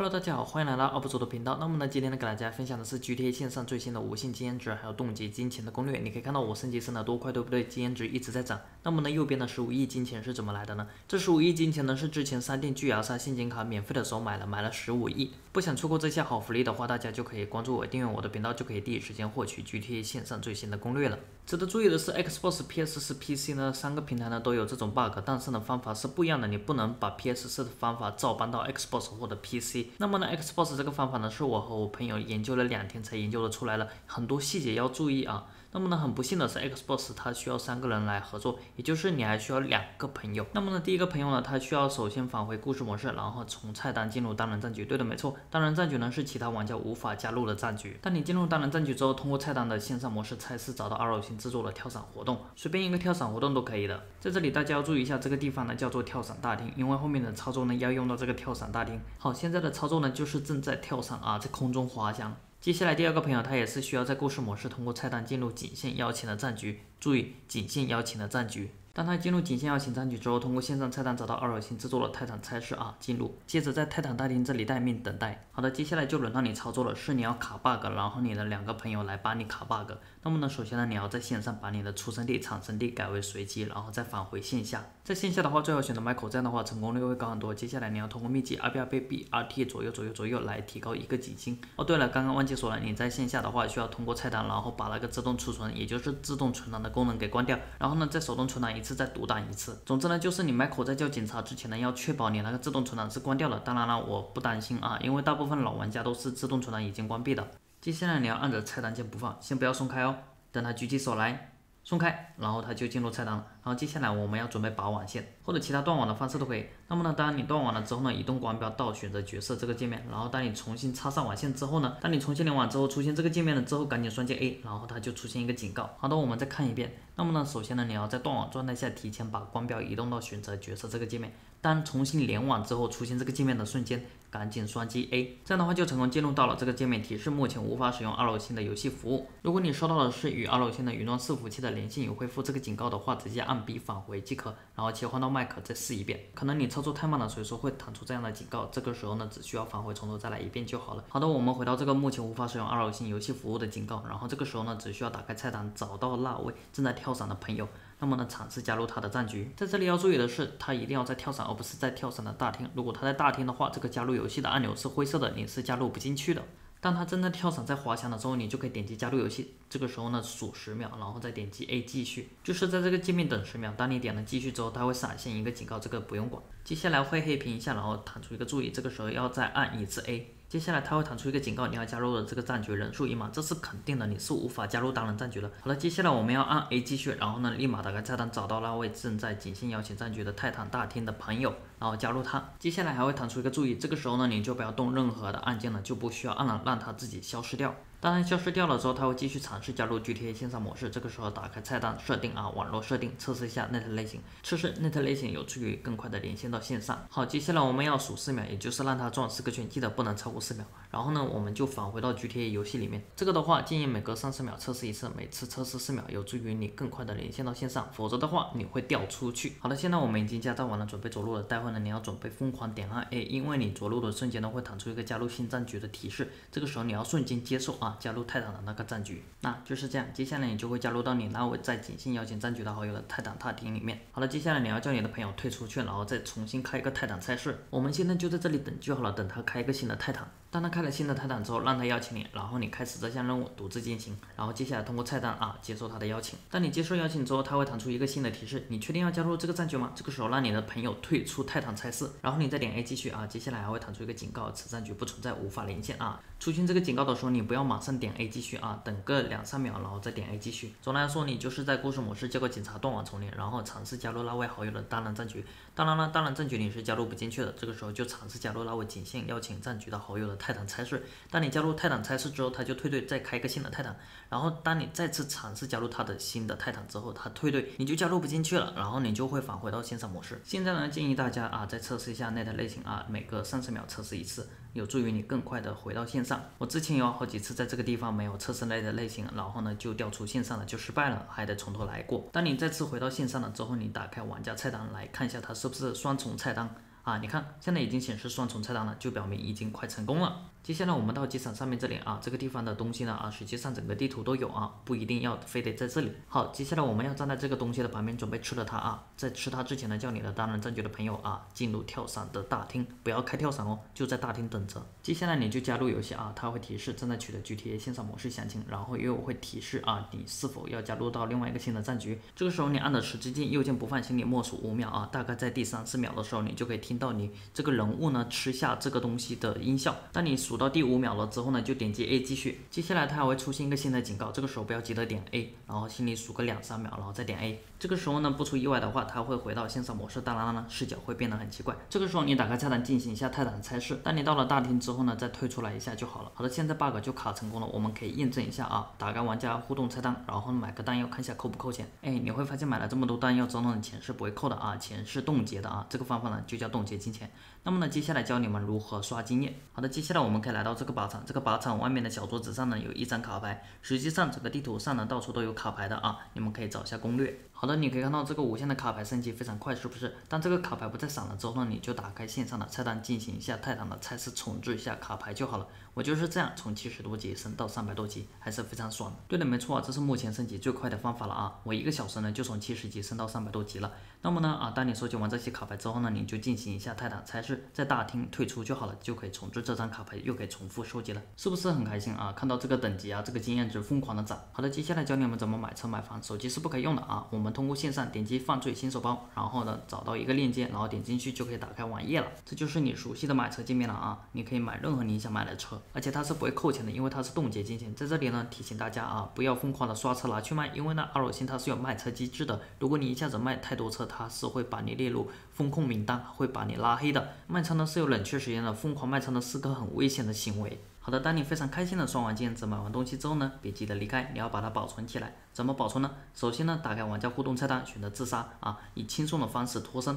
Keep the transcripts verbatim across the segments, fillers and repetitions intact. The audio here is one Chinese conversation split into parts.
Hello， 大家好，欢迎来到阿布佐的频道。那么呢，今天呢给大家分享的是 G T A 线上最新的无限经验值，还有冻结金钱的攻略。你可以看到我升级升得多快，对不对？经验值一直在涨。那么呢，右边的十五亿金钱是怎么来的呢？这十五亿金钱呢是之前商店巨摇杀现金卡免费的时候买了，买了十五亿。不想错过这些好福利的话，大家就可以关注我，订阅我的频道，就可以第一时间获取 G T A 线上最新的攻略了。值得注意的是 ，Xbox、P S 四、P C 呢三个平台呢都有这种 bug， 但是呢方法是不一样的，你不能把 P S 四 的方法照搬到 Xbox 或者 P C。 那么呢 ，Xbox 这个方法呢，是我和我朋友研究了两天才研究的出来了，很多细节要注意啊。那么呢，很不幸的是 ，Xbox 它需要三个人来合作，也就是你还需要两个朋友。那么呢，第一个朋友呢，他需要首先返回故事模式，然后从菜单进入单人战局。对的，没错，单人战局呢是其他玩家无法加入的战局。当你进入单人战局之后，通过菜单的线上模式测试找到 R O X 制作的跳伞活动，随便一个跳伞活动都可以的。在这里大家要注意一下，这个地方呢叫做跳伞大厅，因为后面的操作呢要用到这个跳伞大厅。好，现在的操作呢就是正在跳伞啊，在空中滑翔。接下来第二个朋友，他也是需要在故事模式通过菜单进入仅限邀请的战局，注意仅限邀请的战局。当他进入仅限邀请战局之后，通过线上菜单找到R O X制作的泰坦差事啊，进入，接着在泰坦大厅这里待命等待。好的，接下来就轮到你操作了，是你要卡 bug， 然后你的两个朋友来帮你卡 bug。那么呢，首先呢，你要在线上把你的出生地、产生地改为随机，然后再返回线下。在线下的话，最好选择 Michael， 这样的话成功率会高很多。接下来你要通过秘籍 R B R B B R T 左右左右左右来提高一个几星。哦，对了，刚刚忘记说了，你在线下的话需要通过菜单，然后把那个自动储存，也就是自动存档的功能给关掉，然后呢，再手动存档一次。再独挡一次。总之呢，就是你 Michael 在叫警察之前呢，要确保你那个自动存档是关掉的。当然了，我不担心啊，因为大部分老玩家都是自动存档已经关闭的。接下来你要按着菜单键不放，先不要松开哦，等他举起手来松开，然后他就进入菜单了。然后接下来我们要准备拔网线或者其他断网的方式都可以。那么呢，当你断网了之后呢，移动光标到选择角色这个界面，然后当你重新插上网线之后呢，当你重新连网之后出现这个界面了之后，赶紧双击 A， 然后它就出现一个警告。好的，我们再看一遍。那么呢，首先呢，你要在断网状态下提前把光标移动到选择角色这个界面。当重新联网之后出现这个界面的瞬间，赶紧双击 A， 这样的话就成功进入到了这个界面。提示目前无法使用R O X的游戏服务。如果你收到的是与R O X的云端伺服器的连线有恢复这个警告的话，直接按 B 返回即可，然后切换到麦克再试一遍。可能你操作太慢了，所以说会弹出这样的警告。这个时候呢，只需要返回从头再来一遍就好了。好的，我们回到这个目前无法使用R O X游戏服务的警告，然后这个时候呢，只需要打开菜单找到那位正在跳伞的朋友。那么呢，尝试加入他的战局。在这里要注意的是，他一定要在跳伞，而不是在跳伞的大厅。如果他在大厅的话，这个加入游戏的按钮是灰色的，你是加入不进去的。当他正在跳伞在滑翔的时候，你就可以点击加入游戏。这个时候呢，数十秒，然后再点击 A 继续，就是在这个界面等十秒。当你点了继续之后，它会闪现一个警告，这个不用管。接下来会黑屏一下，然后弹出一个注意，这个时候要再按一次 A。接下来它会弹出一个警告，你要加入的这个战局人数已满，这是肯定的，你是无法加入单人战局的。好了，接下来我们要按 A 继续，然后呢，立马打开菜单，找到那位正在仅限邀请战局的泰坦大厅的朋友，然后加入他。接下来还会弹出一个注意，这个时候呢，你就不要动任何的按键了，就不需要按了，让它自己消失掉。当它消失掉了之后，它会继续尝试加入 G T A 线上模式。这个时候打开菜单设定啊，网络设定，测试一下 Net 类型，测试 Net 类型有助于更快的连线到线上。好，接下来我们要数四秒，也就是让它转四个圈，记得不能超过四秒。然后呢，我们就返回到 G T A 游戏里面。这个的话，建议每隔三十秒测试一次，每次测试四秒，有助于你更快的连线到线上，否则的话你会掉出去。好的，现在我们已经加载完了，准备着陆了。待会呢，你要准备疯狂点按 A， 因为你着陆的瞬间呢会弹出一个加入新战局的提示，这个时候你要瞬间接受啊。加入泰坦的那个战局，那就是这样。接下来你就会加入到你那位在仅限邀请战局的好友的泰坦大厅里面。好了，接下来你要叫你的朋友退出去，然后再重新开一个泰坦赛事。我们现在就在这里等就好了，等他开一个新的泰坦。当他开了新的泰坦之后，让他邀请你，然后你开始这项任务独自进行。然后接下来通过菜单啊接受他的邀请。当你接受邀请之后，他会弹出一个新的提示，你确定要加入这个战局吗？这个时候让你的朋友退出泰坦差事，然后你再点 A 继续啊。接下来还会弹出一个警告，此战局不存在，无法连线啊。出现这个警告的时候，你不要马上点 A 继续啊，等个两三秒，然后再点 A 继续。总的来说，你就是在故事模式叫个警察断网重连，然后尝试加入那位好友的单人战局。当然了，单人战局你是加入不进去的，这个时候就尝试加入那位仅限邀请战局的好友的泰坦差事。当你加入泰坦差事之后，他就退队，再开一个新的泰坦。然后当你再次尝试加入他的新的泰坦之后，他退队，你就加入不进去了，然后你就会返回到线上模式。现在呢，建议大家啊再测试一下 Net 类型啊，每隔三十秒测试一次，有助于你更快的回到线上。我之前有好几次在这个地方没有测试 Net 类型，然后呢就调出线上了，就失败了，还得从头来过。当你再次回到线上了之后，你打开玩家菜单来看一下它是不是双重菜单。啊，你看现在已经显示双重菜单了，就表明已经快成功了。接下来我们到机场上面这里啊，这个地方的东西呢啊，实际上整个地图都有啊，不一定要非得在这里。好，接下来我们要站在这个东西的旁边，准备吃了它啊。在吃它之前呢，叫你的单人战局的朋友啊，进入跳伞的大厅，不要开跳伞哦，就在大厅等着。接下来你就加入游戏啊，它会提示正在取得 G T A 线上模式详情，然后又会提示啊，你是否要加入到另外一个新的战局。这个时候你按着十字键右键不放心里默数五秒啊，大概在第三四秒的时候，你就可以听到你这个人物呢吃下这个东西的音效。当你数到第五秒了之后呢，就点击 A 继续。接下来它还会出现一个新的警告，这个时候不要急着点 A， 然后心里数个两三秒，然后再点 A。这个时候呢，不出意外的话，它会回到线上模式。当然了呢，视角会变得很奇怪。这个时候你打开菜单进行一下泰坦猜试。当你到了大厅之后呢，再退出来一下就好了。好的，现在 bug 就卡成功了，我们可以验证一下啊。打开玩家互动菜单，然后买个弹药，看一下扣不扣钱。哎，你会发现买了这么多弹药之后呢，钱是不会扣的啊，钱是冻结的啊。这个方法呢就叫冻结金钱。那么呢，接下来教你们如何刷经验。好的，接下来我们。可以来到这个靶场，这个靶场外面的小桌子上呢有一张卡牌，实际上整个地图上呢到处都有卡牌的啊，你们可以找一下攻略。好的，你可以看到这个无限的卡牌升级非常快，是不是？当这个卡牌不再闪了之后呢，你就打开线上的菜单进行一下泰坦的猜试，重置一下卡牌就好了。我就是这样从七十多级升到三百多级，还是非常爽的。对的，没错啊，这是目前升级最快的方法了啊！我一个小时呢就从七十级升到三百多级了。那么呢啊，当你收集完这些卡牌之后呢，你就进行一下泰坦猜试，在大厅退出就好了，就可以重置这张卡牌，又可以重复收集了，是不是很开心啊？看到这个等级啊，这个经验值疯狂的涨。好的，接下来教你们怎么买车买房，手机是不可以用的啊，我们。通过线上点击犯罪新手包，然后呢找到一个链接，然后点进去就可以打开网页了。这就是你熟悉的买车界面了啊，你可以买任何你想买的车，而且它是不会扣钱的，因为它是冻结金钱。在这里呢提醒大家啊，不要疯狂的刷车拿去卖，因为呢 R O X 它是有卖车机制的，如果你一下子卖太多车，它是会把你列入风控名单，会把你拉黑的。卖车呢是有冷却时间的，疯狂卖车呢是个很危险的行为。好的，当你非常开心的刷完经验值买完东西之后呢，别急着离开，你要把它保存起来。怎么保存呢？首先呢，打开玩家互动菜单，选择自杀啊，以轻松的方式脱身。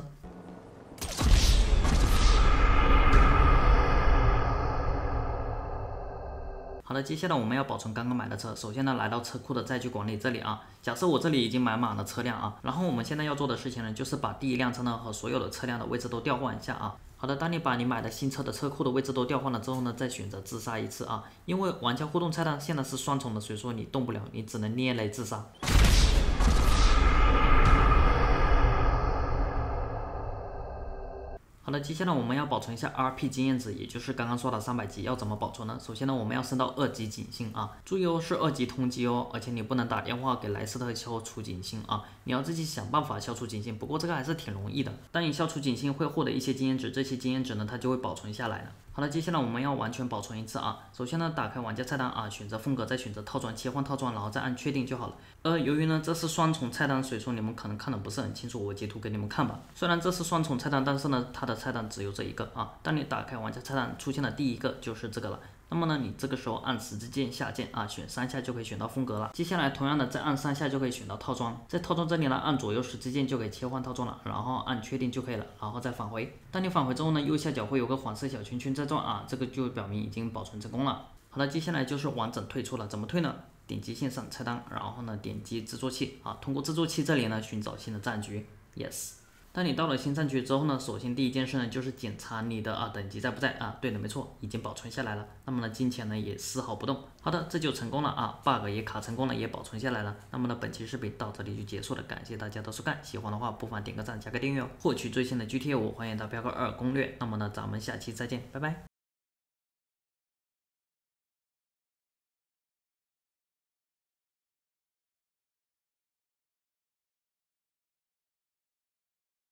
好的，接下来我们要保存刚刚买的车。首先呢，来到车库的载具管理这里啊。假设我这里已经买满了车辆啊，然后我们现在要做的事情呢，就是把第一辆车呢和所有的车辆的位置都调换一下啊。好的，当你把你买的新车的车库的位置都调换了之后呢，再选择自杀一次啊，因为玩家互动菜单现在是双重的，所以说你动不了，你只能捏雷自杀。好的，接下来我们要保存一下 R P 经验值，也就是刚刚说的三百级，要怎么保存呢？首先呢，我们要升到二级警星啊，注意哦，是二级通缉哦，而且你不能打电话给莱斯特消除警星啊，你要自己想办法消除警星。不过这个还是挺容易的，当你消除警星会获得一些经验值，这些经验值呢，它就会保存下来了。好了，接下来我们要完全保存一次啊。首先呢，打开玩家菜单啊，选择风格，再选择套装，切换套装，然后再按确定就好了。呃，由于呢这是双重菜单，所以说你们可能看的不是很清楚，我截图给你们看吧。虽然这是双重菜单，但是呢它的菜单只有这一个啊。当你打开玩家菜单，出现的第一个就是这个了。那么呢，你这个时候按十字键下键啊，选三下就可以选到风格了。接下来同样的，再按三下就可以选到套装，在套装这里呢，按左右十字键就可以切换套装了，然后按确定就可以了，然后再返回。当你返回之后呢，右下角会有个黄色小圈圈在转啊，这个就表明已经保存成功了。好了，接下来就是完整退出了，怎么退呢？点击线上菜单，然后呢点击制作器啊，通过制作器这里呢寻找新的战局。Yes。当你到了新战局之后呢，首先第一件事呢就是检查你的啊等级在不在啊，对的没错，已经保存下来了。那么呢金钱呢也丝毫不动。好的，这就成功了啊 ，bug 也卡成功了，也保存下来了。那么呢本期视频到这里就结束了，感谢大家的收看，喜欢的话不妨点个赞加个订阅哦，获取最新的 G T A 五还原打标个二攻略。那么呢咱们下期再见，拜拜。